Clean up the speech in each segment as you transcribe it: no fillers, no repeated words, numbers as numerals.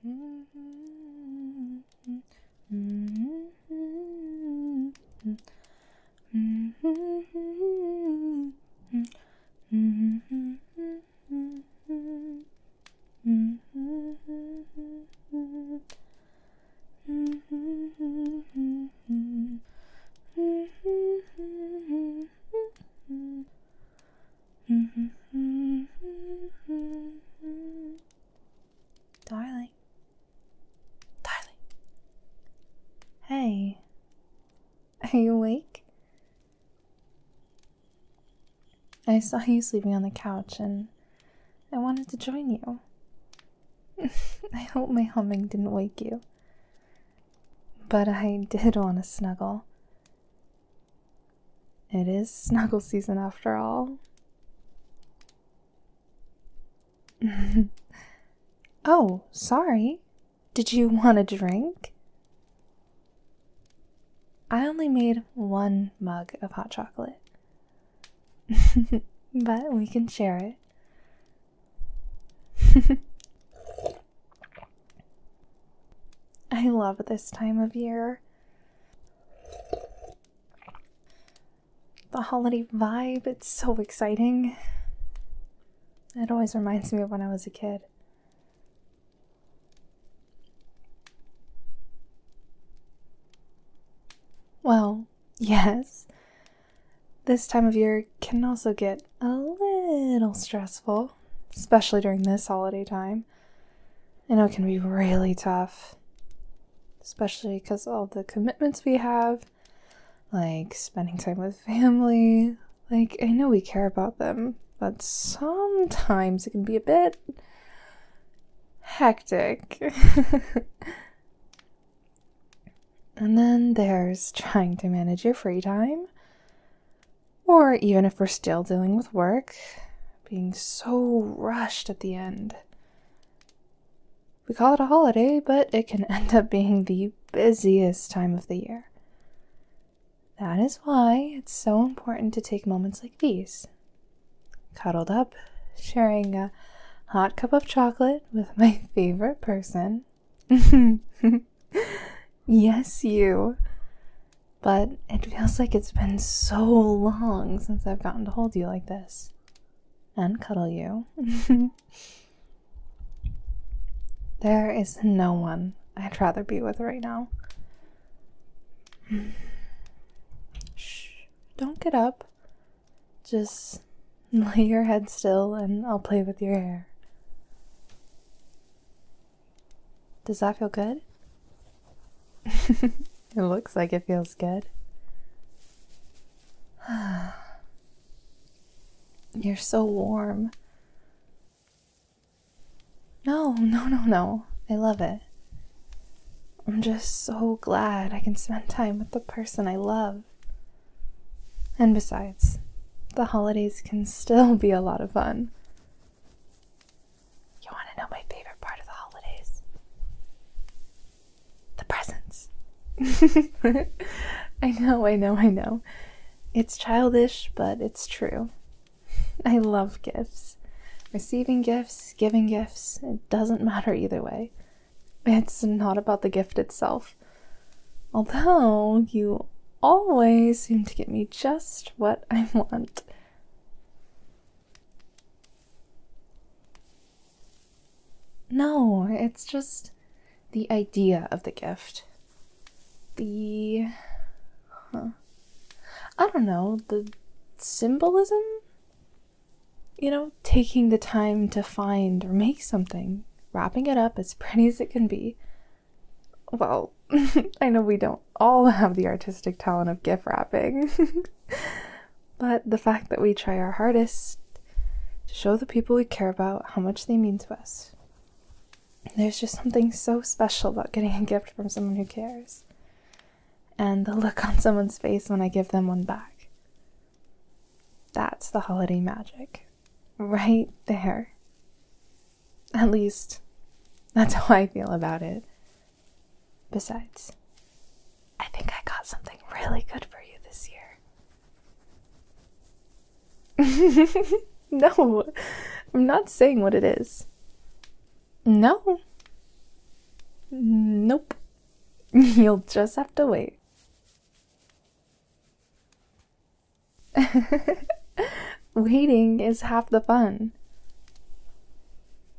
Hey, are you awake? I saw you sleeping on the couch and I wanted to join you. I hope my humming didn't wake you. But I did want to snuggle. It is snuggle season after all. Oh, sorry. Did you want a drink? I only made one mug of hot chocolate, but we can share it. I love this time of year. The holiday vibe, it's so exciting. It always reminds me of when I was a kid. Well, yes, this time of year can also get a little stressful, especially during this holiday time. I know it can be really tough, especially because all the commitments we have, like spending time with family. Like, I know we care about them, but sometimes it can be a bit hectic. And then there's trying to manage your free time, or even if we're still dealing with work, being so rushed at the end. We call it a holiday, but it can end up being the busiest time of the year. That is why it's so important to take moments like these, cuddled up, sharing a hot cup of chocolate with my favorite person. Yes, you. But it feels like it's been so long since I've gotten to hold you like this. And cuddle you. There is no one I'd rather be with right now. Shh, don't get up. Just lay your head still and I'll play with your hair. Does that feel good? It looks like it feels good. You're so warm. No. I love it. I'm just so glad I can spend time with the person I love. And besides, the holidays can still be a lot of fun. You want to know my favorite part of the holidays? The presents. I know. It's childish, but it's true. I love gifts. Receiving gifts, giving gifts, it doesn't matter either way. It's not about the gift itself. Although, you always seem to get me just what I want. No, it's just the idea of the gift. The symbolism? You know, taking the time to find or make something, wrapping it up as pretty as it can be. Well, I know we don't all have the artistic talent of gift wrapping, but the fact that we try our hardest to show the people we care about how much they mean to us. There's just something so special about getting a gift from someone who cares. And the look on someone's face when I give them one back. That's the holiday magic. Right there. At least, that's how I feel about it. Besides, I think I got something really good for you this year. No, I'm not saying what it is. No, Nope. You'll just have to wait. Waiting is half the fun.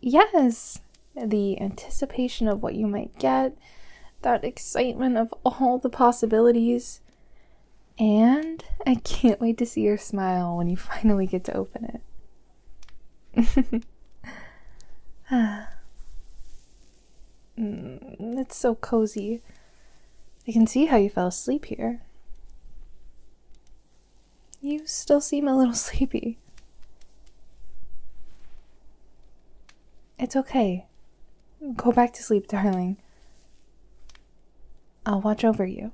Yes, the anticipation of what you might get, that excitement of all the possibilities, and I can't wait to see your smile when you finally get to open it. It's so cozy. I can see how you fell asleep here. You still seem a little sleepy. It's okay. Go back to sleep, darling. I'll watch over you.